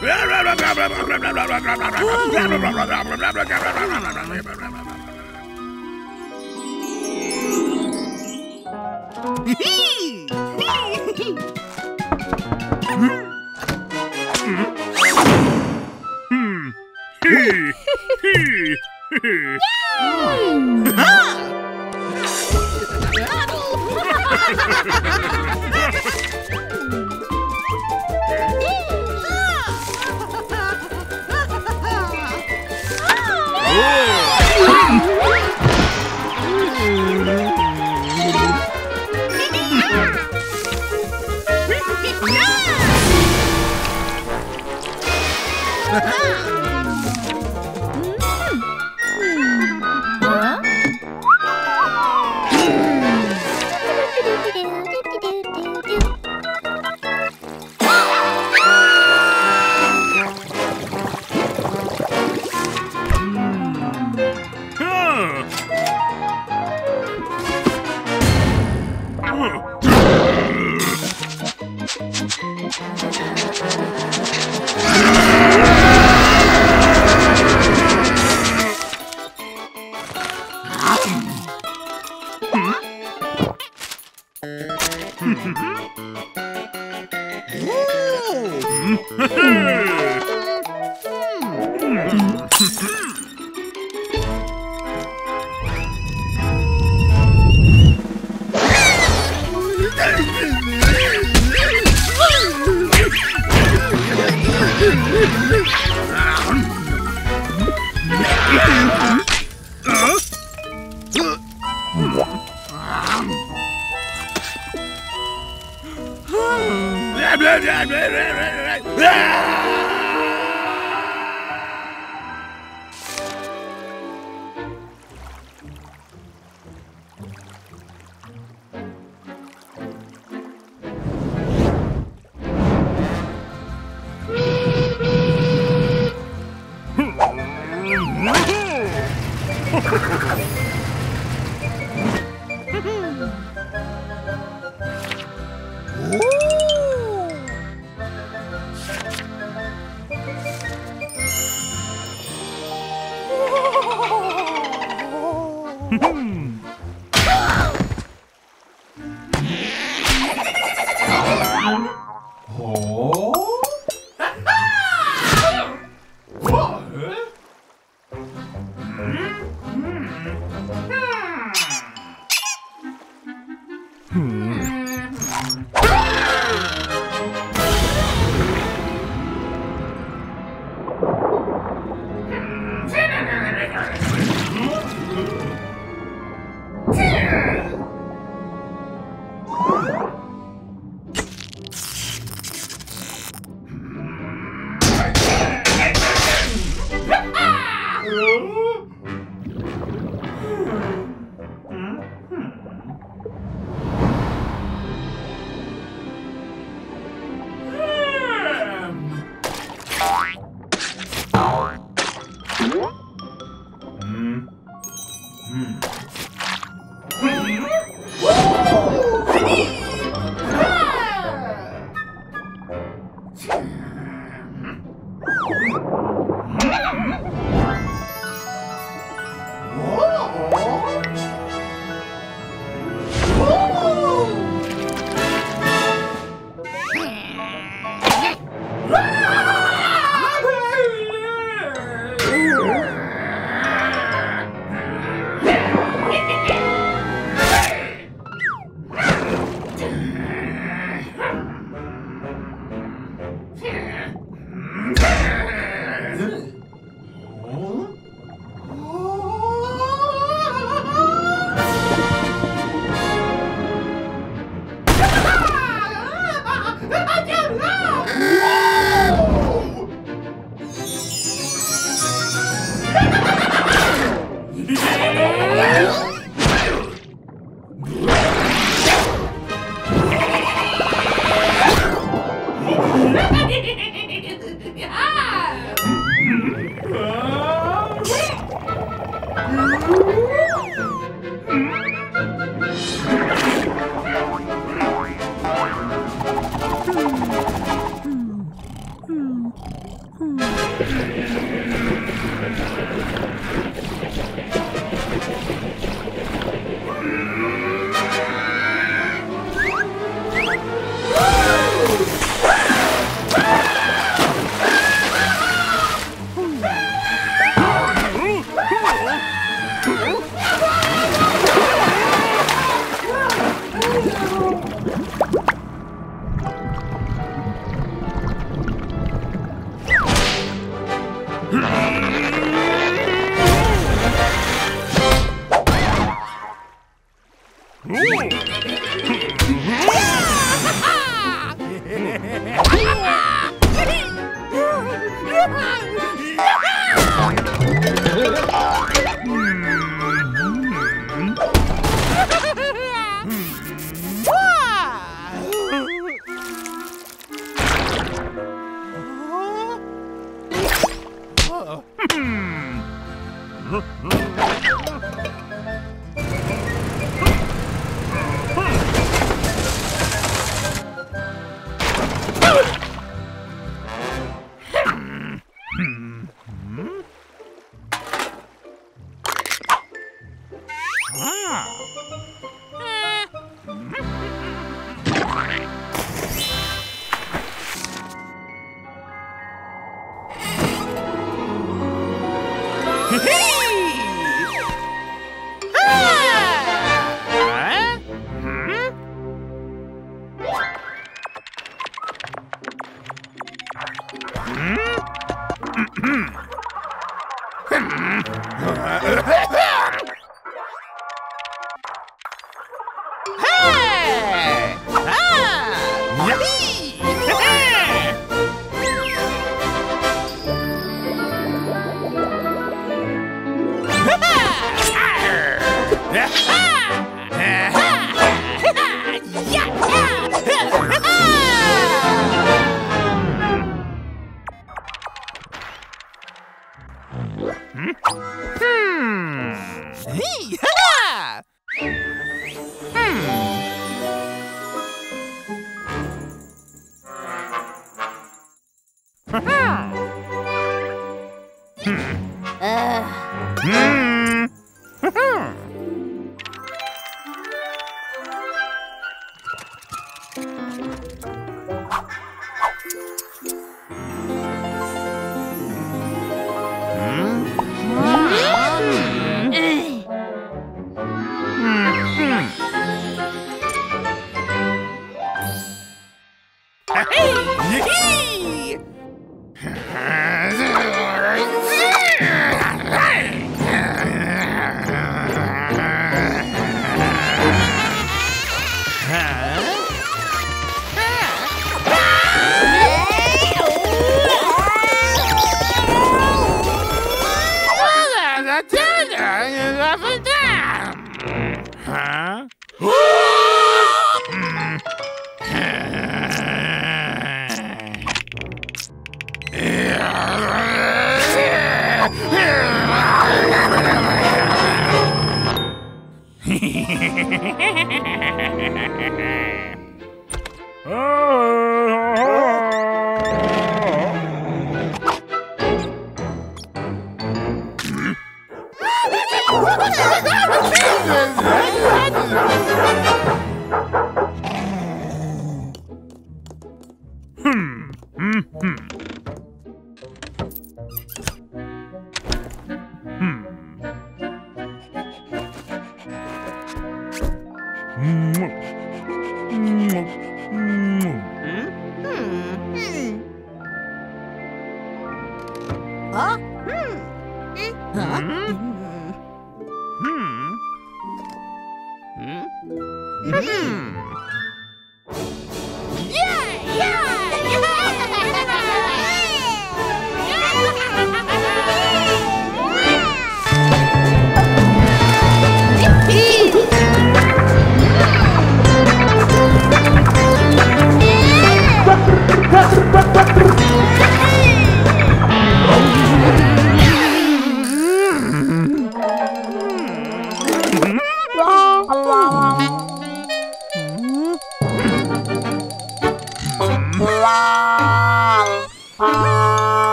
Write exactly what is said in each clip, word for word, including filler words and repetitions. Hmm.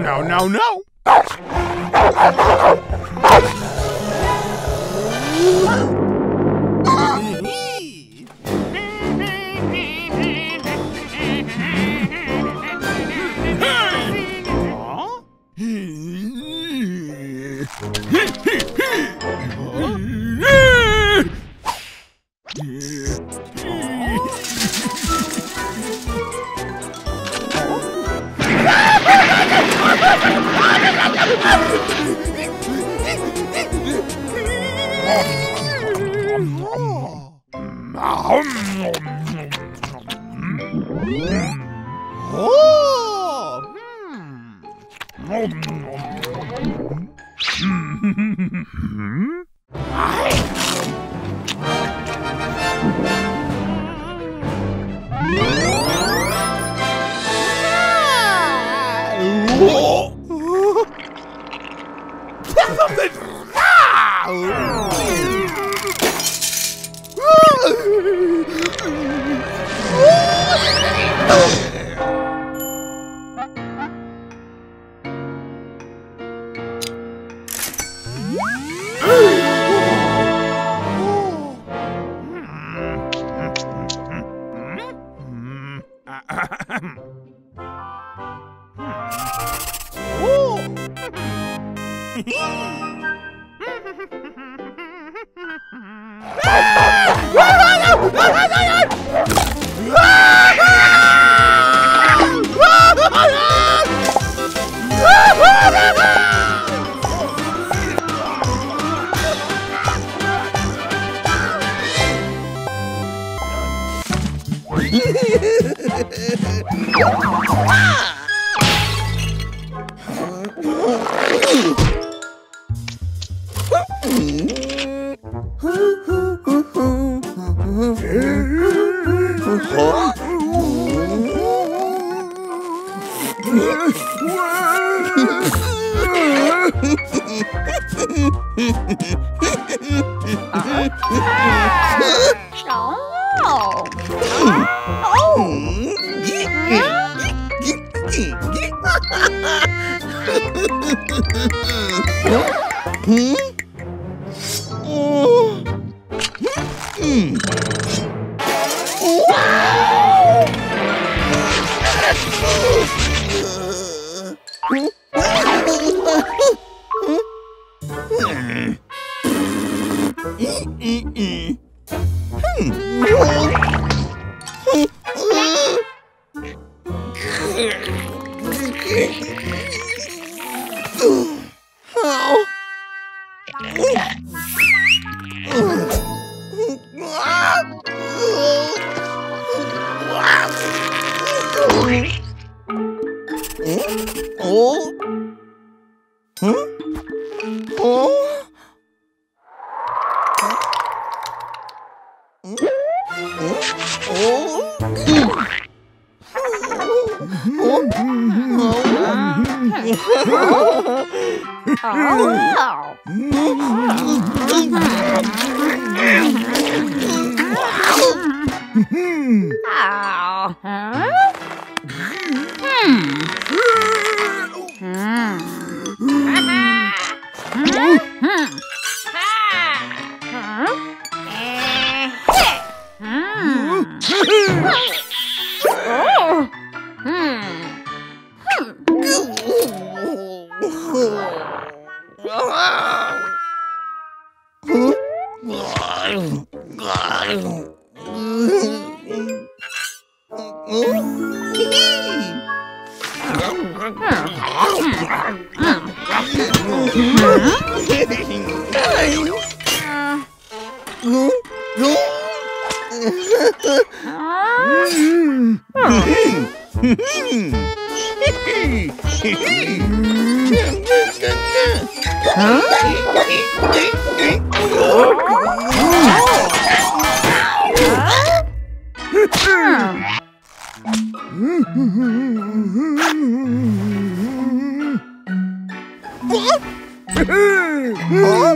No, no, no. Huh?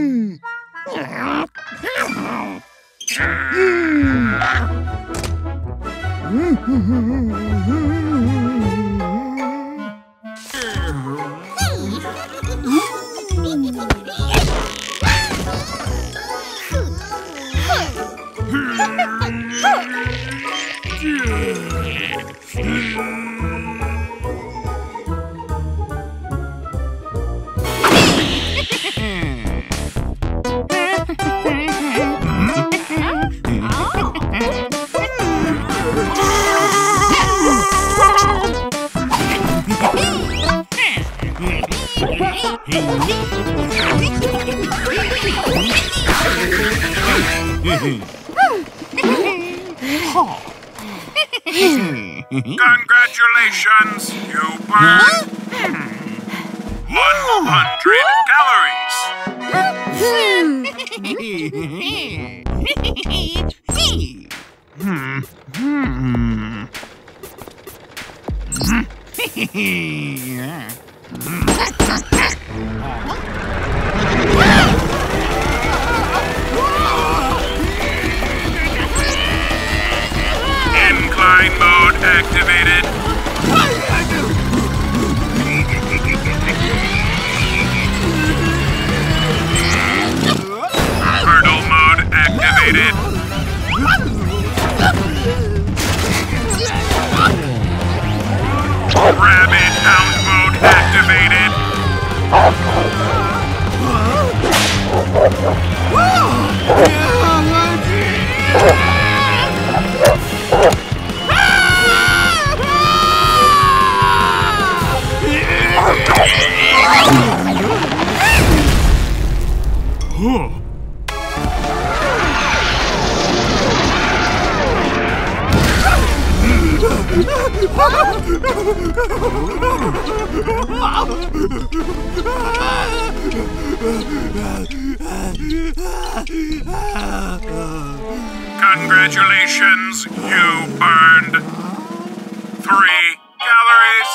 Yum! Congratulations, you burned one hundred calories. Incline mode activated. Rabbit hound mode activated. Huh. Congratulations, you burned three calories.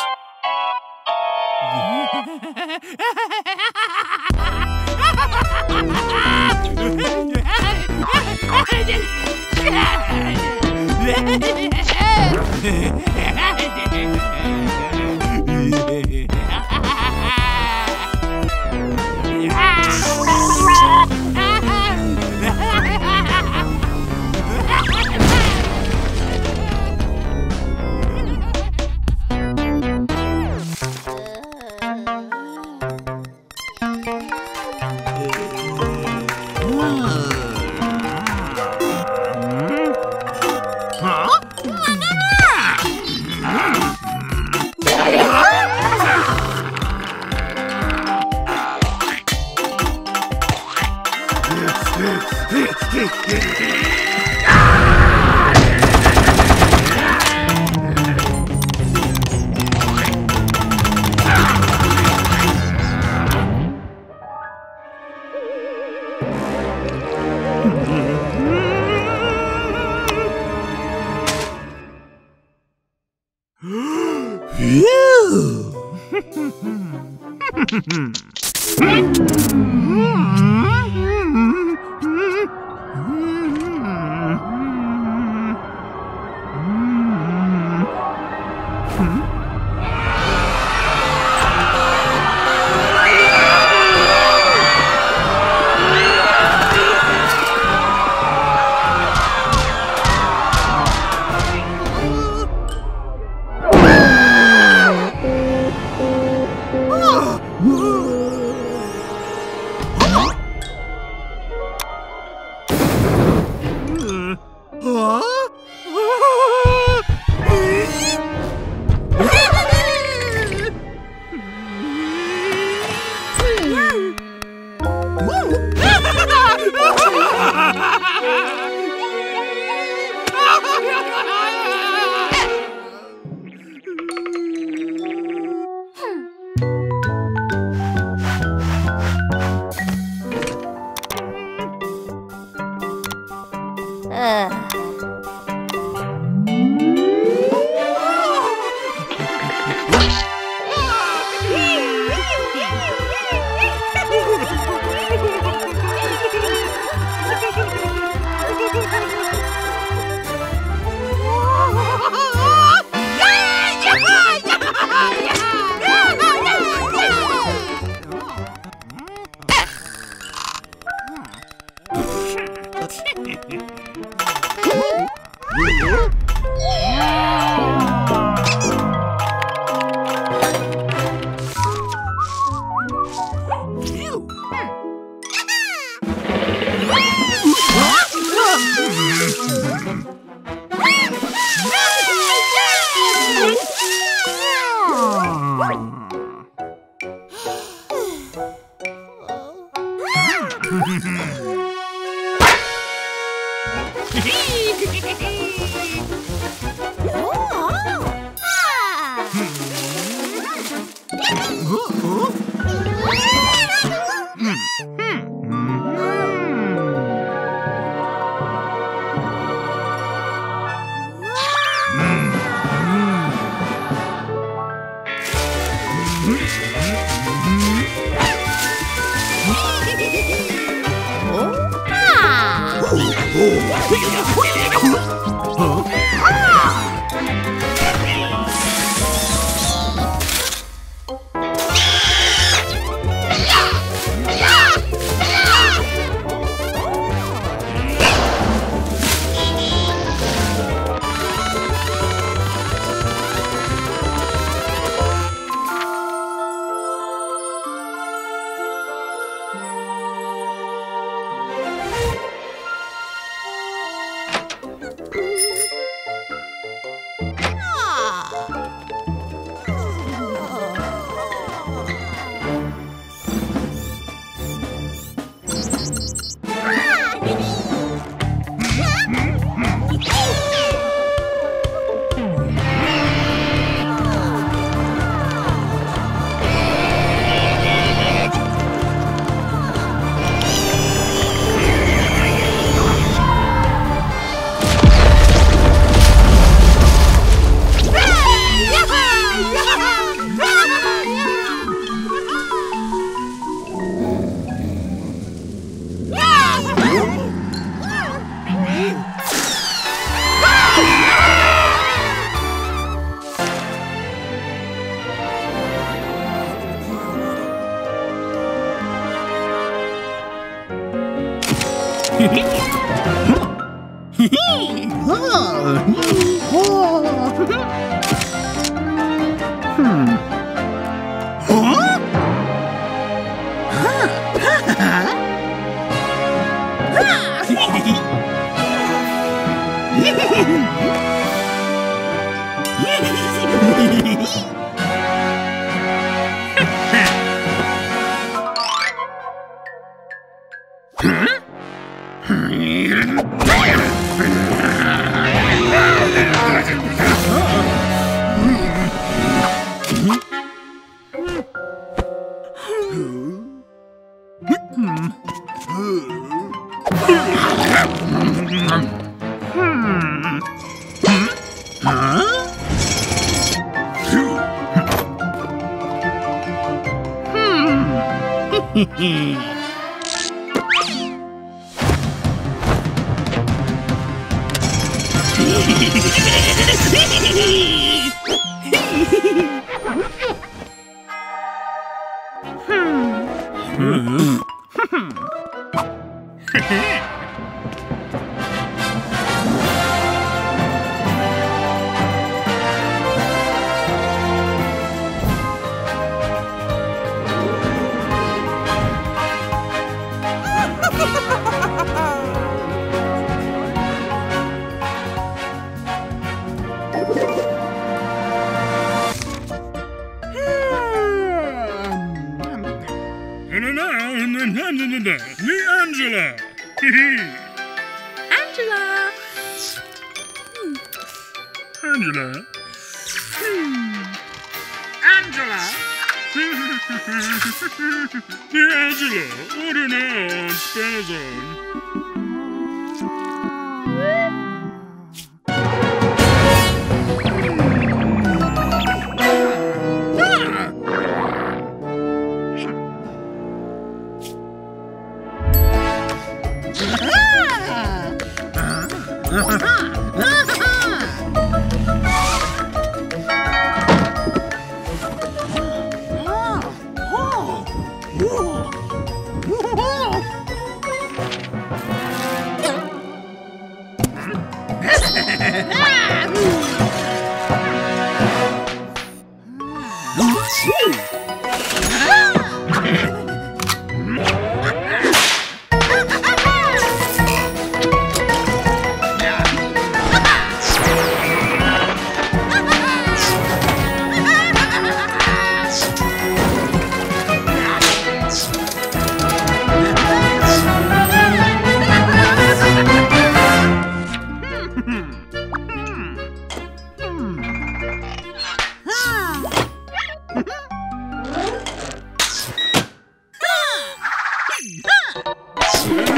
P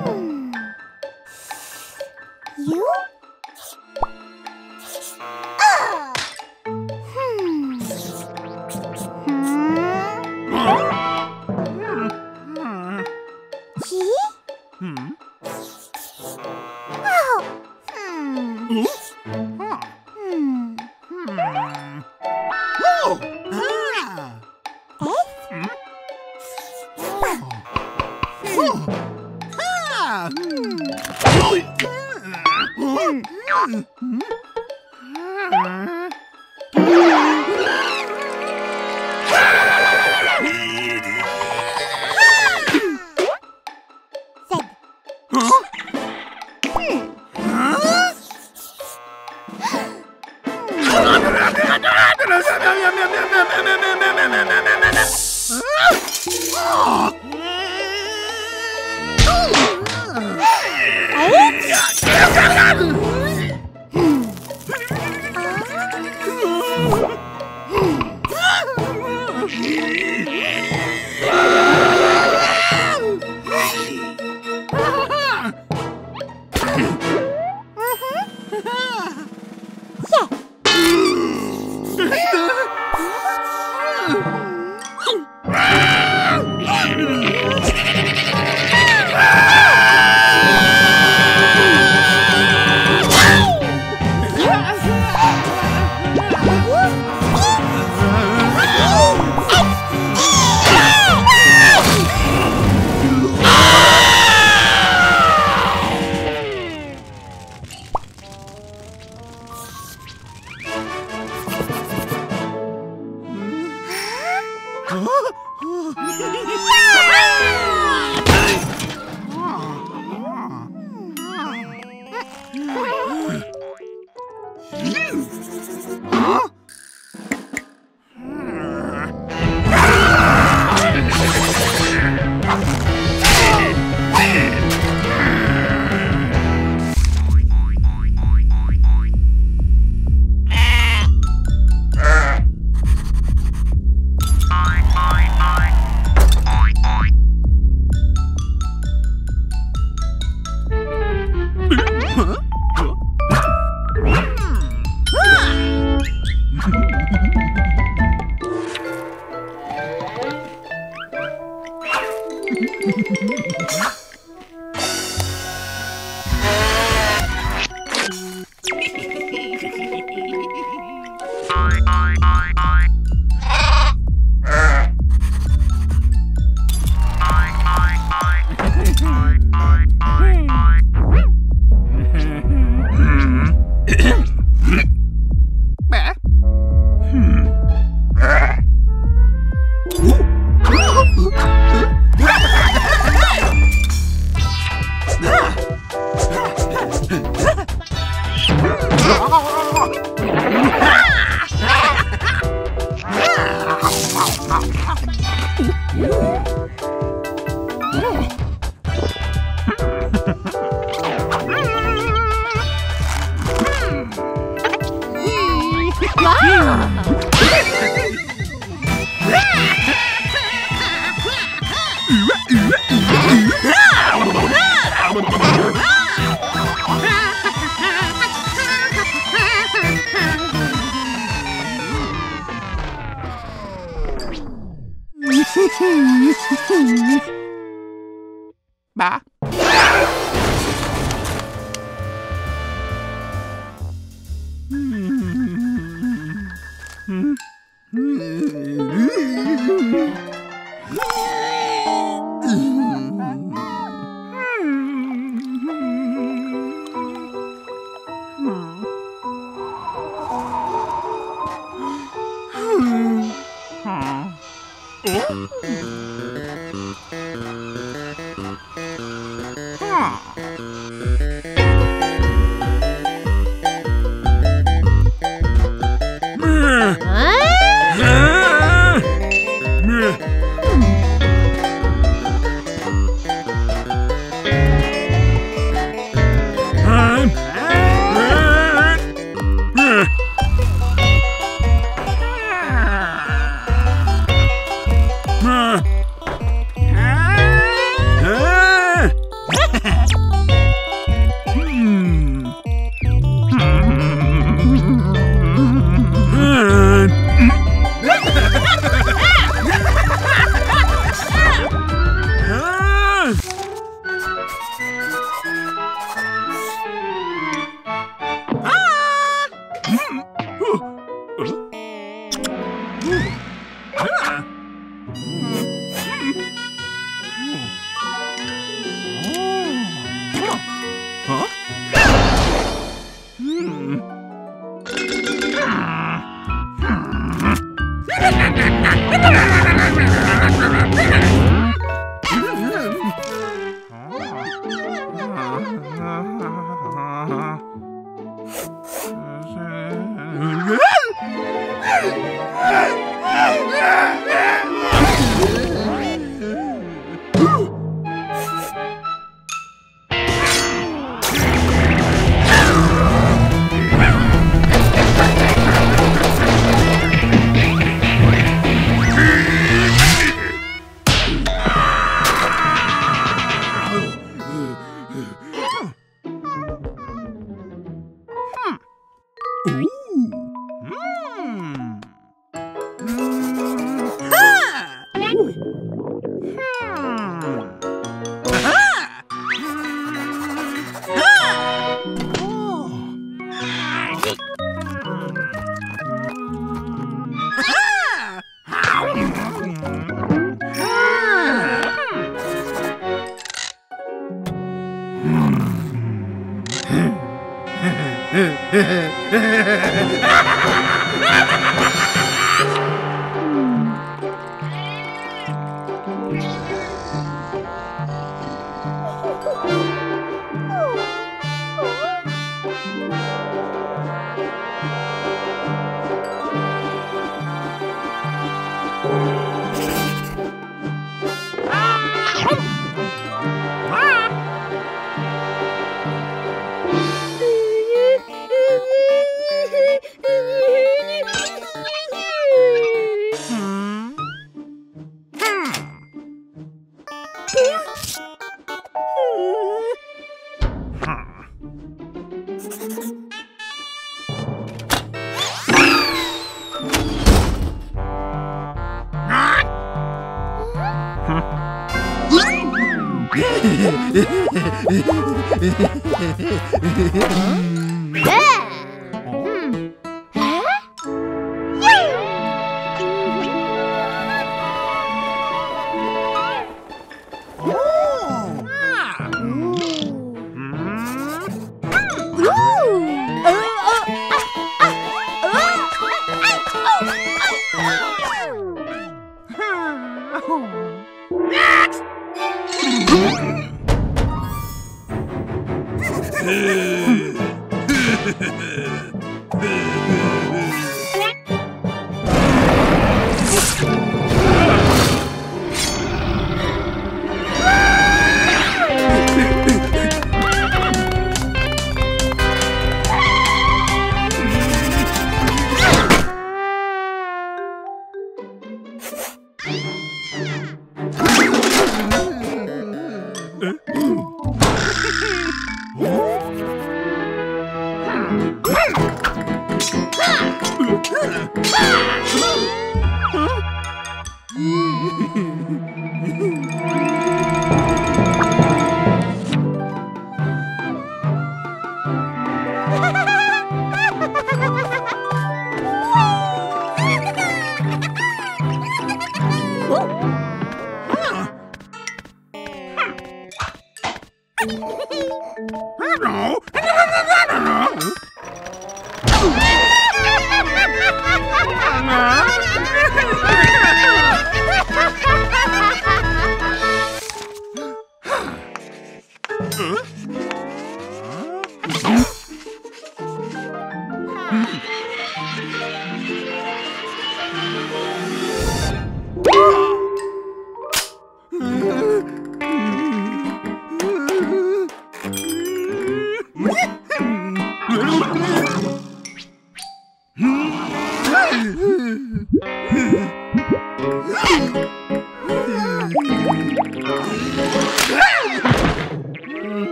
L Hmm. Oh. Hmm. Oops. Ha ha ha! Ha ha ha!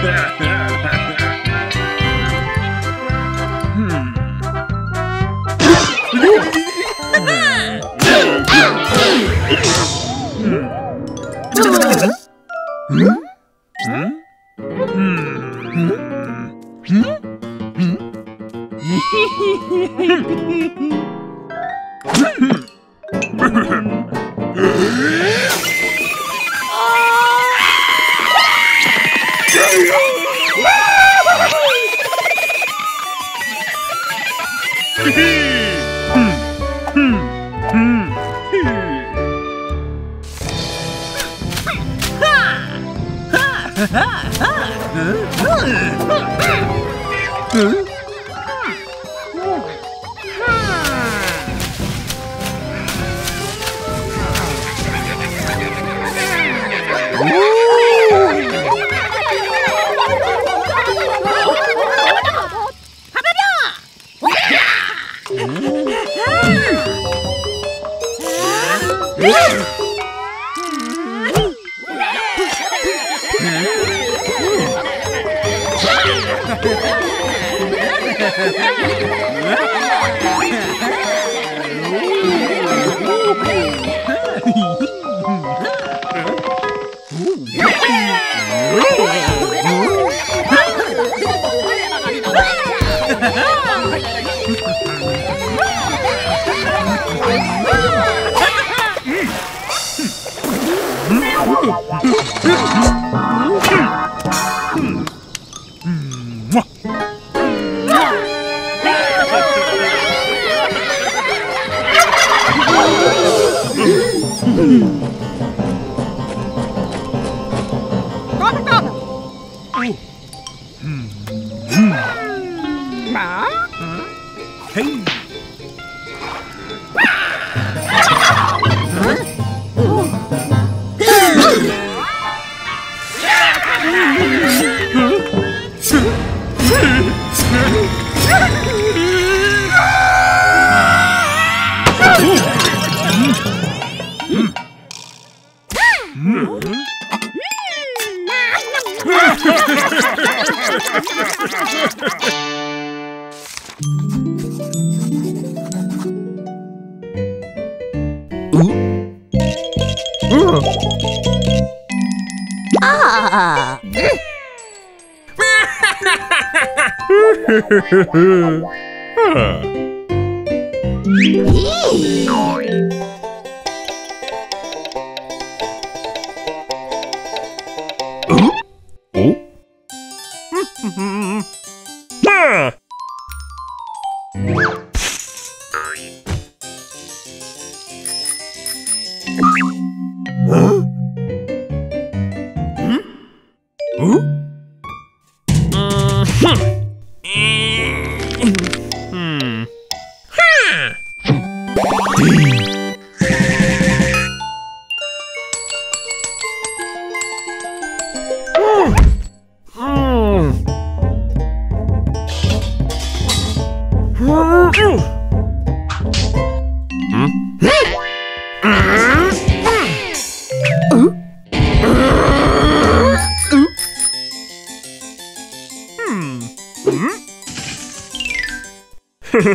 Hee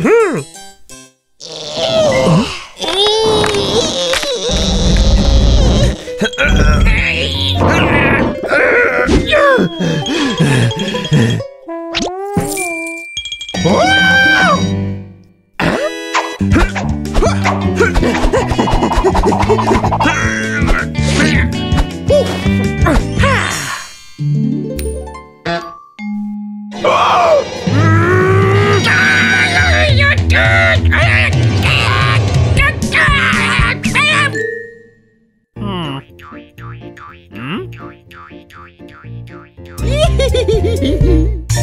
hee hee hee hee.